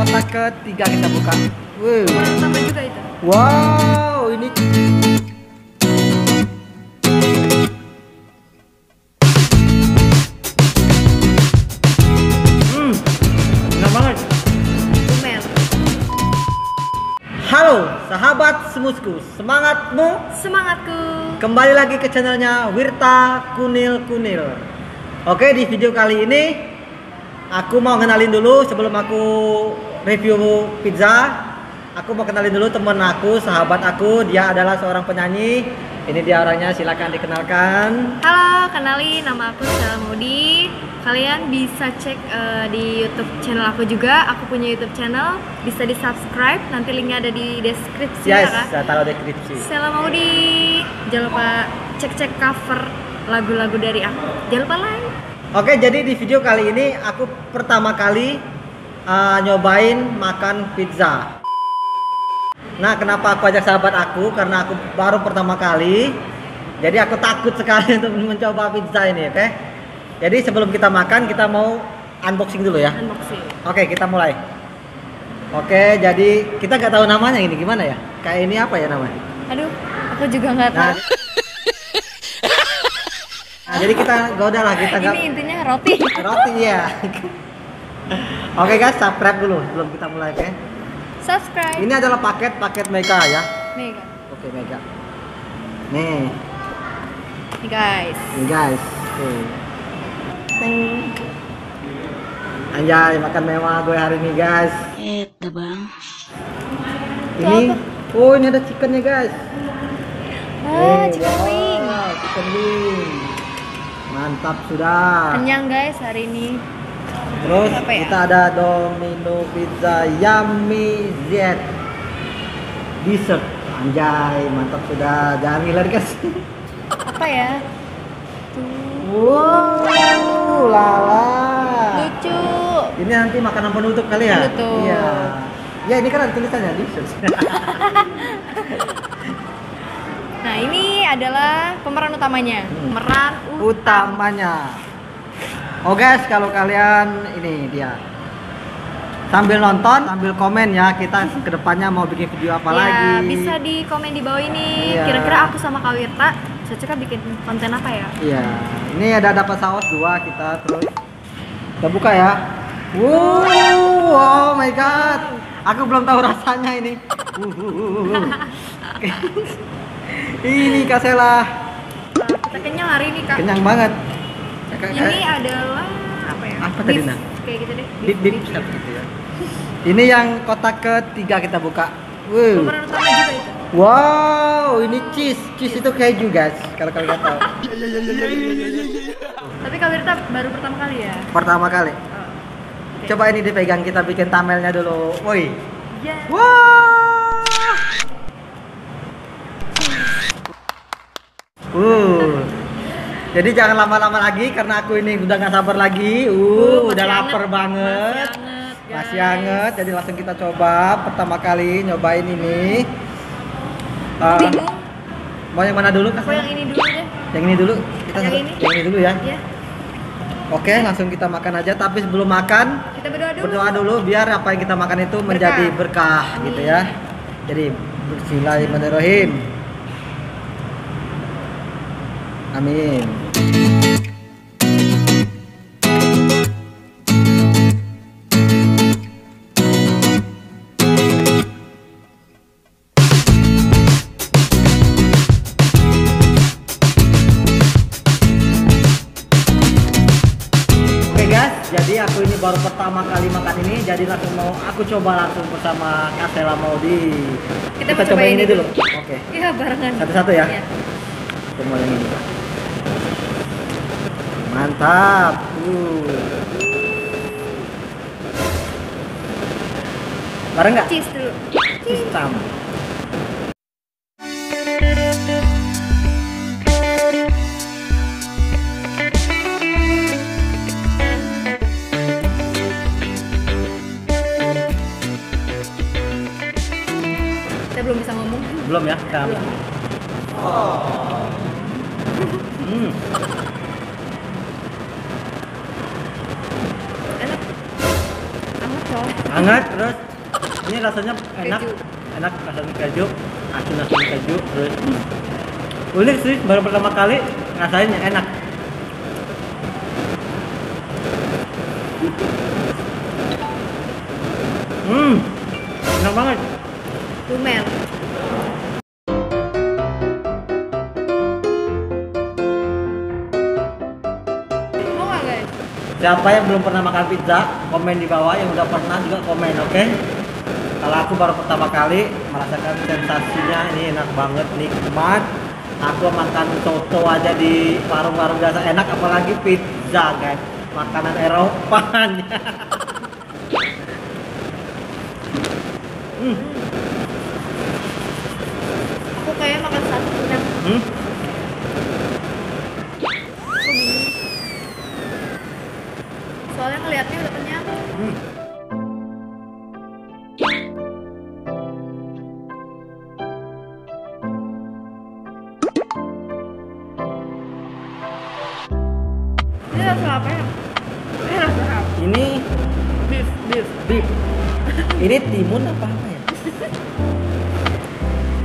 kotak ketiga kita buka. Wow. Sampai juga itu. Wow, ini. Enak banget. Lumer. Halo, sahabat semusku. Semangatmu, semangatku. Kembali lagi ke channelnya Wirta Kunil. Oke, di video kali ini aku mau kenalin dulu sebelum aku review pizza. Aku mau kenalin dulu temen aku, sahabat aku. Dia adalah seorang penyanyi. Ini dia orangnya, silakan dikenalkan. Halo, kenalin, nama aku Shella Maudy. Kalian bisa cek di YouTube channel aku juga. Aku punya YouTube channel, bisa di subscribe. Nanti linknya ada di deskripsi. Yes, saya taruh deskripsi. Shella Maudy, jangan lupa cek cover lagu-lagu dari aku. Jangan lupa like. Oke, jadi di video kali ini aku pertama kali nyobain makan pizza. Nah, kenapa aku ajak sahabat aku? Karena aku baru pertama kali. Jadi aku takut sekali untuk mencoba pizza ini, oke? Jadi sebelum kita makan, kita mau unboxing dulu ya. Unboxing. Oke, kita mulai. Oke, jadi kita nggak tahu namanya ini gimana ya? Kayak ini apa ya namanya? Aduh, aku juga nggak tahu. Nah, jadi kita goda lah, kita ini intinya roti. Roti ya. Oke guys, subscribe dulu sebelum kita mulai, oke? Okay? Subscribe. Ini adalah paket Mega ya. Mega. Oke, Mega. Nih. Nih guys. Anjay, makan mewah gue hari ini guys. Bang. Ini, oh ini ada chickennya guys. Ah, chicken wing. Wow, chicken wing. Mantap sudah. Kenyang guys hari ini. Terus apa ya? Kita ada Domino Pizza Yummy Z dessert. Anjay, mantap sudah. Jangan ngiler guys. Apa ya? Wow, lala. Lucu. Ini nanti makanan penutup kali ya? Penutup. Iya. Ya ini kan ada tulisannya dessert. Nah, ini adalah pemeran utamanya. Oh guys, kalau kalian ini dia sambil nonton, sambil komen ya, kita kedepannya mau bikin video apa ya, lagi. Bisa di komen di bawah ini. Kira-kira aku sama Kak Wirta cocoknya bikin konten apa ya? Iya. Ini ada dapat saus dua kita terus. Kita buka ya. Wow, oh my god. Aku belum tahu rasanya ini. Ini Kak Shella. Kita kenyang hari ini Kak. Kenyang banget. Ini adalah apa ya? Apa tadi nah? Kayak gitu deh. Bip. Gitu ya. Ini yang kotak ketiga kita buka. Wow. Wow, ini cheese. Cheese itu keju guys. Kalau kalian tahu. Tapi Kak Wirta baru pertama kali ya? Pertama kali. Oh, okay. Coba ini dipegang, kita bikin thumbnailnya dulu. Woi. Yeah. Wow. Jadi jangan lama-lama lagi karena aku ini udah nggak sabar lagi. Udah lapar banget. Masih hangat. Jadi langsung kita coba pertama kali nyobain ini. Mau yang mana dulu? Yang ini dulu deh. Yang ini dulu. Yang ini dulu ya. Iya. Oke, langsung kita makan aja. Tapi sebelum makan, kita berdoa dulu biar apa yang kita makan itu menjadi berkah, gitu ya. Jadi Bismillahirrahmanirrahim. Amin. Oke guys, jadi aku ini baru pertama kali makan ini, jadi langsung mau aku coba langsung bersama Kak Shella Maudy. Kita coba ini dulu. Oke. Iya, barengan. Satu-satu ya. Iya. Kita mulai ini. Mantap. Bareng nggak? Cheese dulu. Cheese tam. Saya belum bisa ngomong. Belum ya? Belum. Oh. Enak. Enak, hangat, terus ini rasanya enak, enak ada keju, asin-asin keju, terus unik sih, baru pertama kali rasanya enak. Enak banget. Lumen. Siapa yang belum pernah makan pizza, komen di bawah. Yang udah pernah juga komen, oke? Kalau aku baru pertama kali merasakan sensasinya, ini enak banget, nikmat. Aku makan soto aja di warung-warung biasa enak, apalagi pizza, guys. Makanan Eropa. Aku kayaknya makan satu enak. Soalnya ngeliatnya udah kenyang. Ini rasa apa ya? Ini rasa apa? Ini beef. Ini timun apa ya?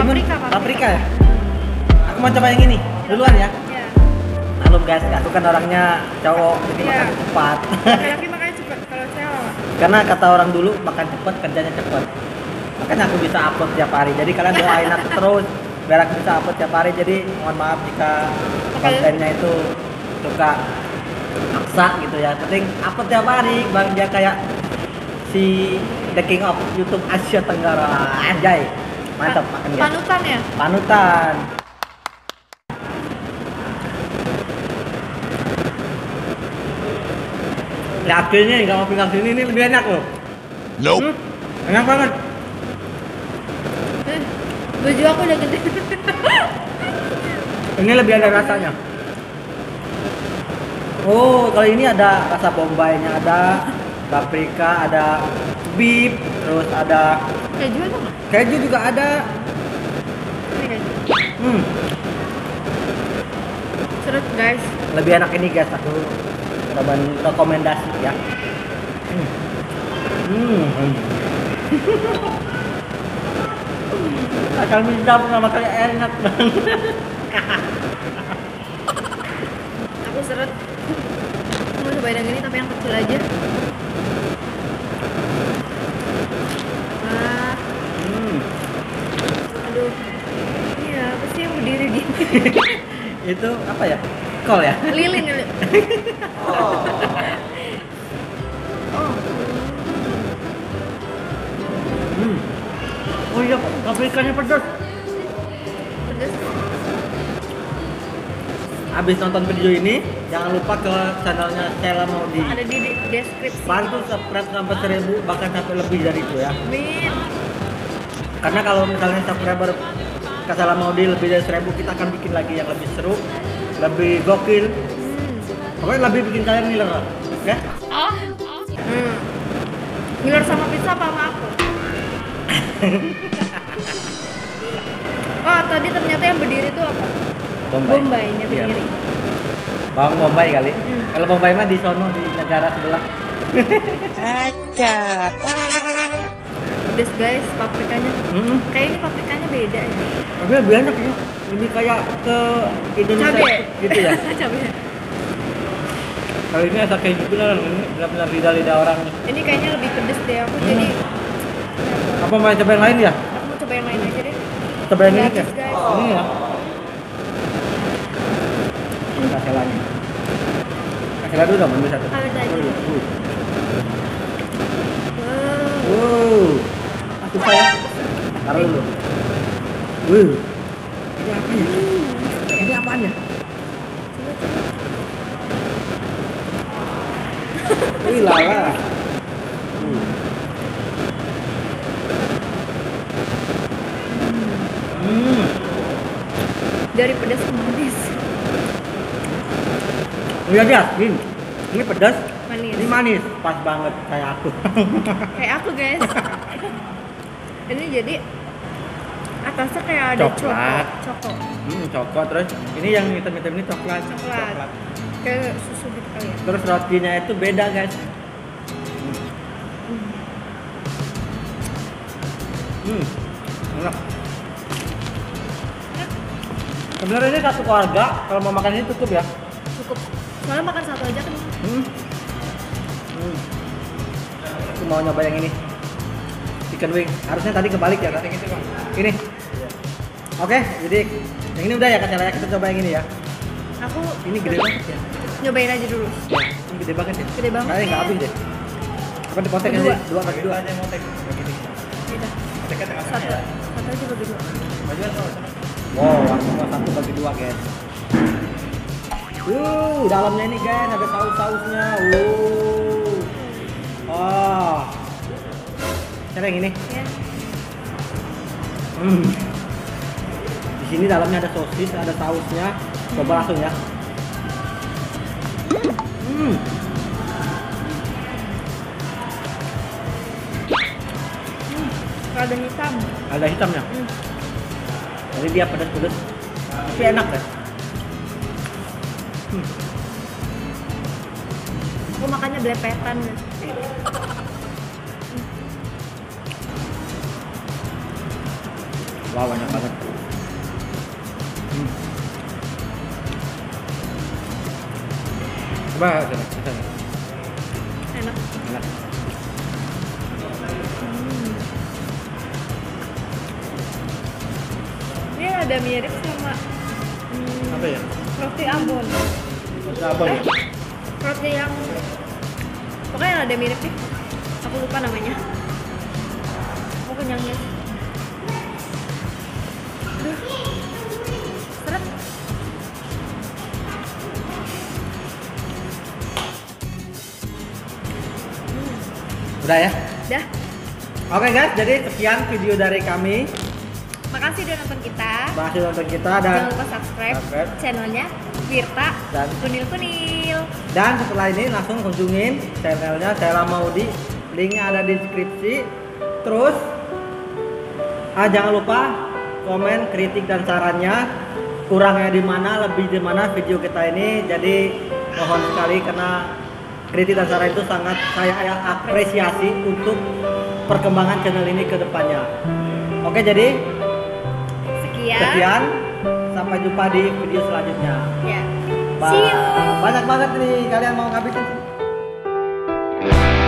Timun, paprika ya? Aku mau coba yang ini duluan ya. Belum guys, aku kan orangnya cowok, jadi makan cepat. Laki-laki makannya cepat kalau cewek. Karena kata orang dulu makan cepat kerjanya cepat. Makanya aku bisa upload tiap hari. Jadi kalian doain aku terus biar aku bisa upload tiap hari. Jadi mohon maaf jika kontennya itu suka maksa gitu ya. Penting upload tiap hari, bang dia kayak si The King of YouTube Asia Tenggara. Anjay. Mantap makan dia. Panutan ya? Panutan. Yakin nih, kalau pinggang sini ini lebih enak loh. Nope. Enak banget. Baju aku udah gede. Ini lebih ada rasanya. Oh, kalau ini ada rasa bombaynya, ada paprika, ada beef, terus ada keju atau enggak? Keju juga ada. Ini keju. Serut guys. Lebih enak ini guys, aku rekomendasi ya. Akan minta pertama kali enak banget. Aku seret. Aku mau coba yang ini tapi yang kecil aja. Aduh. Iya, apa sih yang berdiri gini? Itu apa ya? Kol ya? Lilin. Oh iya, paprikanya pedas. Abis nonton video ini, jangan lupa ke channelnya Shella Maudy. Ada di deskripsi. Bantu subscribe sampai 1000, bahkan sampai lebih dari itu ya. Amin. Karena kalau misalnya subscriber ke Shella Maudy lebih dari 1000, kita akan bikin lagi yang lebih seru, lebih gokil. Pokoknya lebih bikin kalian ngiler, ya? Ngiler sama pizza apa sama aku? Oh, tadi ternyata yang berdiri itu apa? Bombaynya berdiri. Bang Bombay kali. Kalau Bombay mah di sono, di negara sebelah. Acak. Pedes guys, paprikanya. Kayak ini paprikanya beda ya. Paprikanya lebih enak ya. Ini kayak ke Indonesia gitu ya. Kalau ini ada kayak gitu lah, benar-benar lidah orang. Ini kayaknya lebih pedes deh aku. Jadi apa mau coba yang lain ya? Aku mau coba yang lain aja deh. Coba yang ini ya? Ini ya. Kita selanya. Kita dulu dong, ambil satu. Wow. Aku saya. Taruh dulu. Wow. Ini apa ya? Ini apaan ya? Wih lala. Dari pedas ke manis. Lihat ya, ini pedas, manis. Ini manis, pas banget kayak aku. Kayak aku guys. Ini jadi atasnya kayak ada coklat. Coklat terus. Ini yang hitam-hitam ini coklat. Kayak susu gitu kali ya. Terus rotinya itu beda guys. Enak. Sebenarnya ini satu keluarga, kalau mau makan ini cukup ya? Cukup. Soalnya makan satu aja kan. Aku mau nyoba yang ini. Chicken wing. Harusnya tadi kebalik ya, Kak. Ini. Oke, jadi yang ini udah ya, Kak. Kita coba yang ini ya. Aku ini gede banget ya. Nyobain aja dulu. Ini gede banget ya. Gede banget. Kayaknya nggak habis deh. Apa dipotek aja? Dua aja mau tek. Begini. Kita. Satu aja bagi dua. Wow, langsung satu bagi dua, guys. Dalamnya ini guys ada saus-sausnya. Cara yang ini. Iya. Di sini dalamnya ada sosis, ada sausnya. Coba langsung ya. Ada hitam. Ada hitamnya. Jadi dia pedas-pedas. Tapi enak kan? Aku makannya belepetan. Wah, banyak banget. Coba kita. Enak. Enak. Ini ada mirip sama apa ya? Roti Ambon. Roti apa ya? Roti yang pokoknya yang ada mirip nih. Aku lupa namanya. Aku kenyangnya. Seret. Udah ya? Udah. Oke guys, jadi sekian video dari kami. Makasih udah nonton kita. Makasih nonton kita dan jangan lupa subscribe channelnya Wirta dan Kunil. Dan setelah ini langsung kunjungin channelnya Shella Maudy. Linknya ada di deskripsi. Terus jangan lupa komen, kritik dan sarannya. Kurangnya di mana, lebih di mana video kita ini. Jadi mohon sekali karena kritik dan saran itu sangat saya apresiasi untuk perkembangan channel ini ke depannya. Oke, jadi sekian, sampai jumpa di video selanjutnya. Ya. Banyak banget nih kalian mau ngabisin.